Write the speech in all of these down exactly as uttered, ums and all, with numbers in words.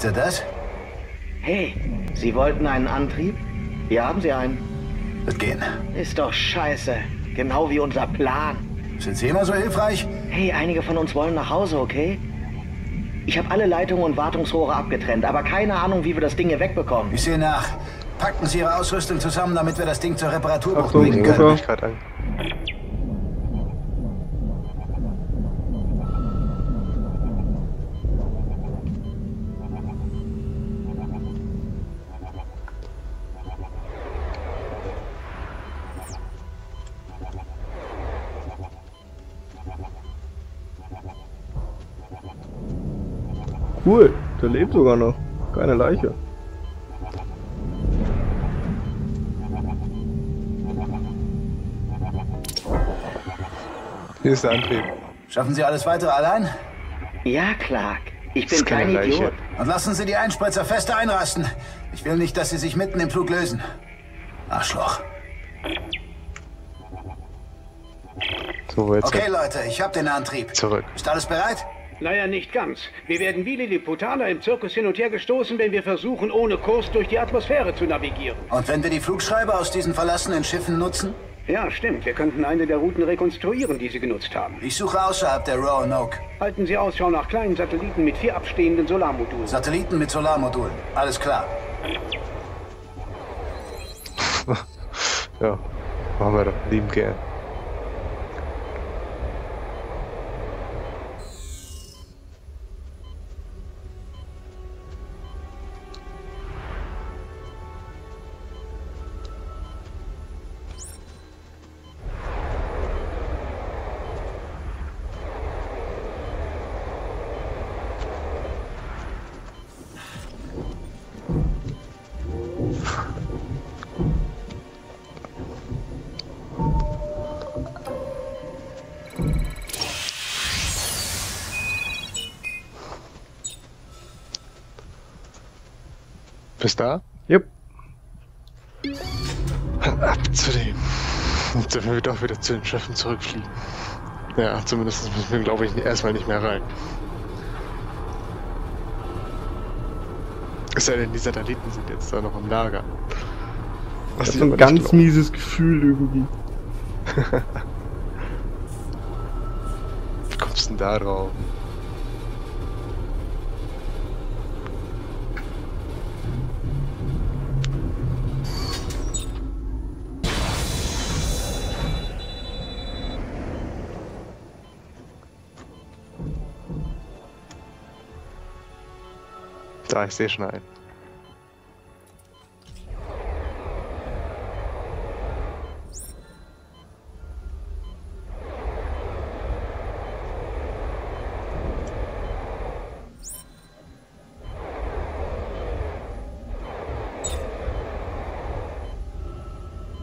Ist er das? Hey, Sie wollten einen Antrieb? Hier haben Sie einen. Wird gehen. Ist doch scheiße. Genau wie unser Plan. Sind Sie immer so hilfreich? Hey, einige von uns wollen nach Hause, okay? Ich habe alle Leitungen und Wartungsrohre abgetrennt, aber keine Ahnung, wie wir das Ding hier wegbekommen. Ich sehe nach. Packen Sie Ihre Ausrüstung zusammen, damit wir das Ding zur Reparaturbucht bringen können. Cool, der lebt sogar noch. Keine Leiche. Hier ist der Antrieb. Schaffen Sie alles Weitere allein? Ja, Clark. Ich bin kein Idiot. Und lassen Sie die Einspritzer feste einrasten. Ich will nicht, dass Sie sich mitten im Flug lösen. Arschloch. So, jetzt okay, Leute, ich habe den Antrieb. Zurück. Ist alles bereit? Naja, nicht ganz. Wir werden wie Lilliputaner im Zirkus hin und her gestoßen, wenn wir versuchen, ohne Kurs durch die Atmosphäre zu navigieren. Und wenn wir die Flugschreiber aus diesen verlassenen Schiffen nutzen? Ja, stimmt. Wir könnten eine der Routen rekonstruieren, die Sie genutzt haben. Ich suche außerhalb der Roanoke. Halten Sie Ausschau nach kleinen Satelliten mit vier abstehenden Solarmodulen. Satelliten mit Solarmodulen. Alles klar. Ja, machen wir doch lieben gern. Bist da? Yep. Ab zu dem. Jetzt dürfen wir doch wieder zu den Schiffen zurückfliegen. Ja, zumindest müssen wir, glaube ich, erstmal nicht mehr rein. Es sei denn, die Satelliten sind jetzt da noch im Lager. Das ist ein ganz mieses Gefühl irgendwie. Wie kommst du denn da drauf? Da, ich sehe schon einen.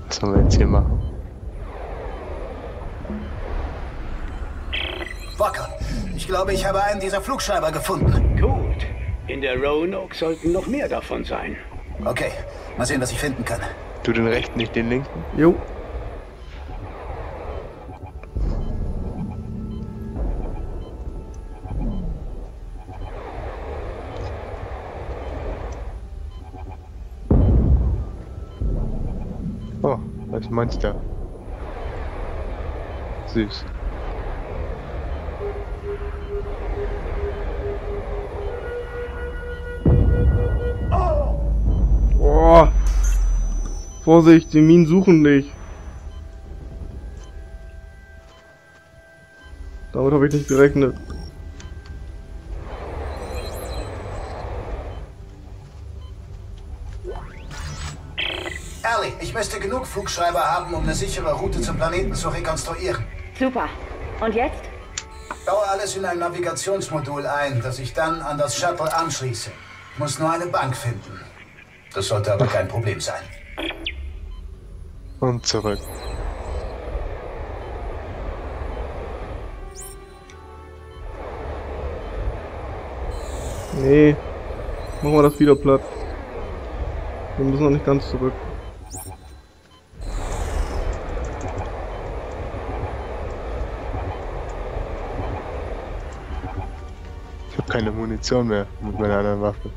Was sollen wir jetzt hier machen? Walker, ich glaube, ich habe einen dieser Flugschreiber gefunden. Cool. In der Roanoke sollten noch mehr davon sein. Okay, mal sehen, was ich finden kann. Du den rechten, nicht den linken? Jo. Oh, da ist ein Monster. Süß. Vorsicht, die Minen suchen dich. Damit habe ich nicht gerechnet. Ellie, ich müsste genug Flugschreiber haben, um eine sichere Route zum Planeten zu rekonstruieren. Super. Und jetzt? Baue alles in ein Navigationsmodul ein, das ich dann an das Shuttle anschließe. Ich muss nur eine Bank finden. Das sollte aber kein Problem sein. Und zurück. Nee, machen wir das wieder platt. Wir müssen noch nicht ganz zurück. Ich habe keine Munition mehr mit meiner anderen Waffe.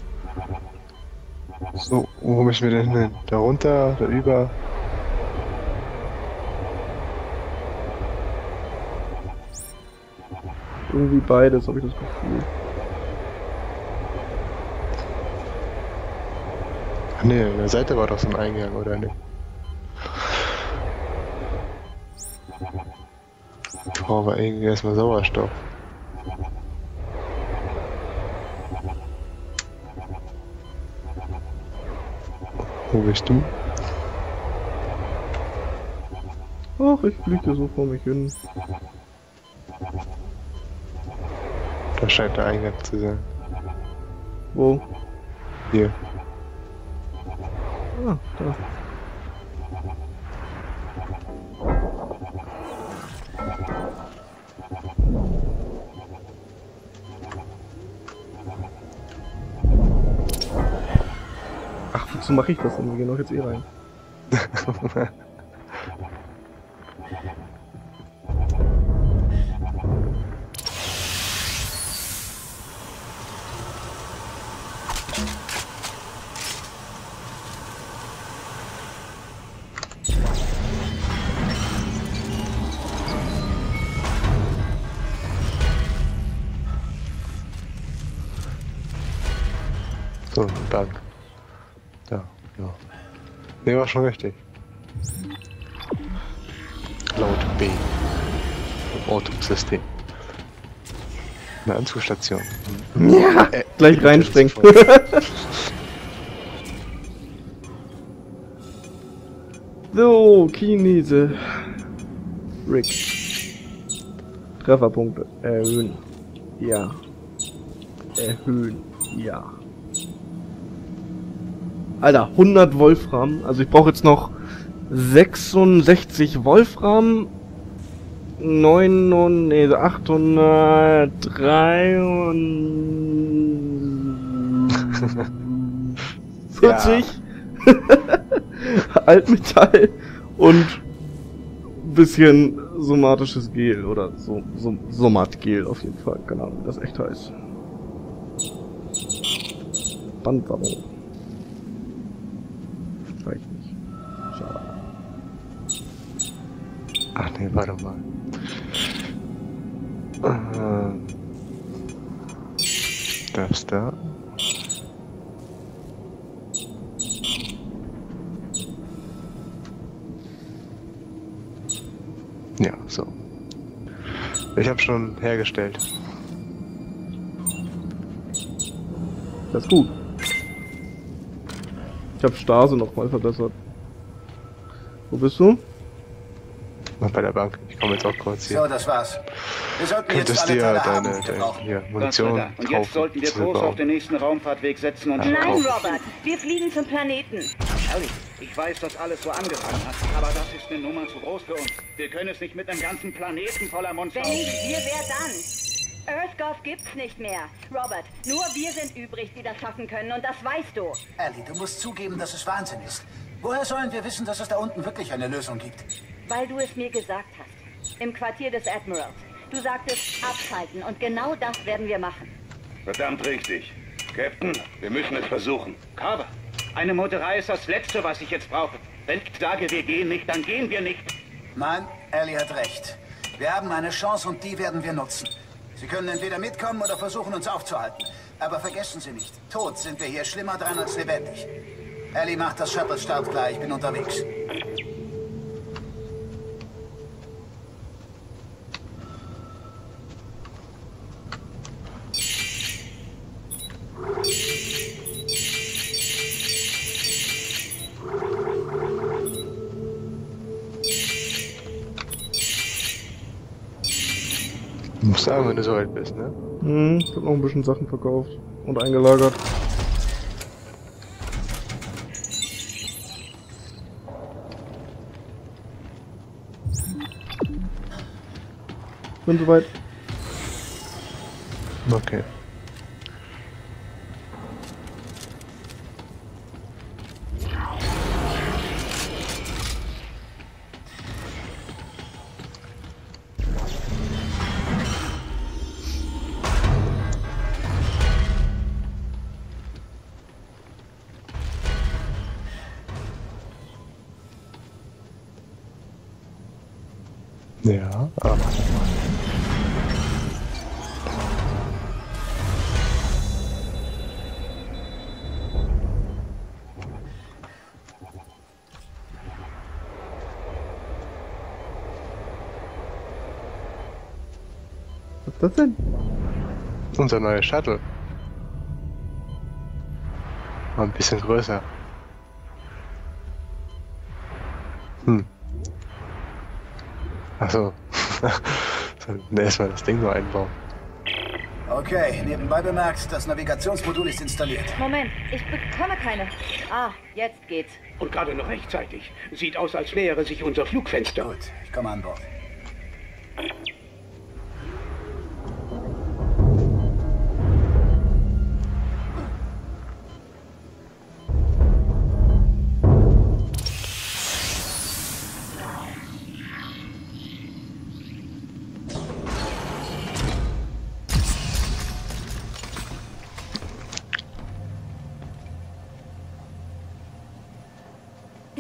So, wo komme ich mir denn hin? Da runter, da über. Irgendwie beides, habe ich das Gefühl. Ach ne, an der Seite war doch so ein Eingang, oder nicht? Ich brauche irgendwie erstmal Sauerstoff. Wo bist du? Ach, ich fliege so vor mich hin. Da scheint der Eingang zu sein. Wo? Hier. Ah, da. Ach, wozu mache ich das denn? Wir gehen doch jetzt eh rein. So, danke. Ja, ja. Ne, war schon richtig. Laut B. Ortungssystem. Eine Anzugstation. Ja, äh, gleich reinspringen. So, Chinese. Rick. Trefferpunkte erhöhen. Ja. Erhöhen. Ja. Alter, hundert Wolfram. Also ich brauche jetzt noch sechsundsechzig Wolfram. achthundertdreiundvierzig Altmetall und bisschen somatisches Gel oder so, so Somatgel auf jeden Fall. Keine Ahnung, wie das echt heißt. Bandsammlung. Vielleicht nicht. Schade. Ach ne, warte mal. Ähm. Das da. Ja, so. Ich habe schon hergestellt. Das ist gut. Ich habe Stase nochmal verbessert. Wo bist du? Bei der Bank. Ich komme jetzt auch kurz hier. So, das war's. Wir sollten jetzt alle Teile haben, die wir brauchen. Hier, Munition kaufen. Und jetzt sollten wir Kurs auf den nächsten Raumfahrtweg setzen und... Nein, Robert! Wir fliegen zum Planeten. Ehrlich, ich weiß, dass alles so angefangen hat, aber das ist eine Nummer zu groß für uns. Wir können es nicht mit einem ganzen Planeten voller Monster... Wenn nicht wir, wer dann? EarthGov gibt's nicht mehr. Robert, nur wir sind übrig, die das schaffen können und das weißt du. Ellie, du musst zugeben, dass es Wahnsinn ist. Woher sollen wir wissen, dass es da unten wirklich eine Lösung gibt? Weil du es mir gesagt hast. Im Quartier des Admirals. Du sagtest, abschalten und genau das werden wir machen. Verdammt richtig. Captain, wir müssen es versuchen. Carver, eine Motorei ist das Letzte, was ich jetzt brauche. Wenn ich sage, wir gehen nicht, dann gehen wir nicht. Nein, Ellie hat recht. Wir haben eine Chance und die werden wir nutzen. Sie können entweder mitkommen oder versuchen, uns aufzuhalten. Aber vergessen Sie nicht, tot sind wir hier schlimmer dran als lebendig. Ellie macht das Shuttle Start klar, ich bin unterwegs. Ich muss sagen, wenn du so alt bist, ne? Hm, ich hab noch ein bisschen Sachen verkauft und eingelagert. Bin soweit. Okay. Ja, aber... Was ist das denn? Das ist unser neuer Shuttle. War ein bisschen größer. Hm. Achso. Erstmal das Ding nur einbauen. Okay, nebenbei bemerkt, das Navigationsmodul ist installiert. Moment, ich bekomme keine. Ah, jetzt geht's. Und gerade noch rechtzeitig. Sieht aus, als nähere sich unser Flugfenster. Gut, ich komme an Bord.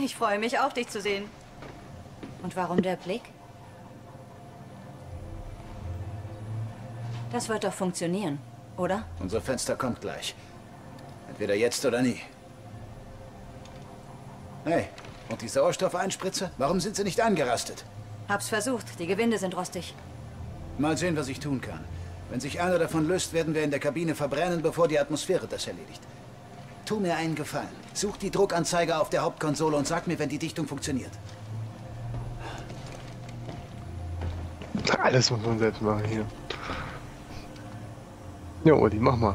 Ich freue mich auf dich zu sehen. Und warum der Blick? Das wird doch funktionieren, oder? Unser Fenster kommt gleich. Entweder jetzt oder nie. Hey, und die Sauerstoffeinspritze? Warum sind sie nicht angerastet? Hab's versucht. Die Gewinde sind rostig. Mal sehen, was ich tun kann. Wenn sich einer davon löst, werden wir in der Kabine verbrennen, bevor die Atmosphäre das erledigt. Tu mir einen Gefallen. Such die Druckanzeige auf der Hauptkonsole und sag mir, wenn die Dichtung funktioniert. Alles muss man selbst machen hier. Jo, Uli, mach mal.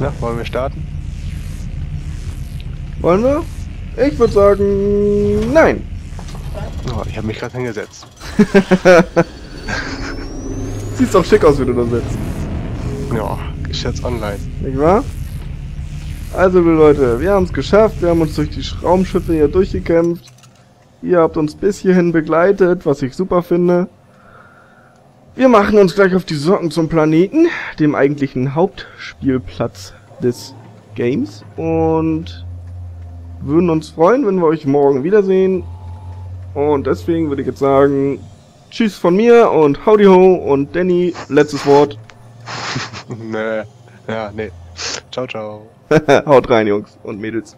Na, wollen wir starten? Wollen wir? Ich würde sagen, nein. Oh, ich habe mich gerade hingesetzt. Sieht doch schick aus, wie du da sitzt. Ja, Geschäfts online. Nicht wahr? Also, liebe Leute, wir haben es geschafft. Wir haben uns durch die Raumschiffe hier durchgekämpft. Ihr habt uns bis hierhin begleitet, was ich super finde. Wir machen uns gleich auf die Socken zum Planeten, dem eigentlichen Hauptspielplatz des Games. Und würden uns freuen, wenn wir euch morgen wiedersehen. Und deswegen würde ich jetzt sagen, tschüss von mir und howdy ho und Danny, letztes Wort. Nö, ja, nee. Ciao, ciao. Haut rein, Jungs und Mädels.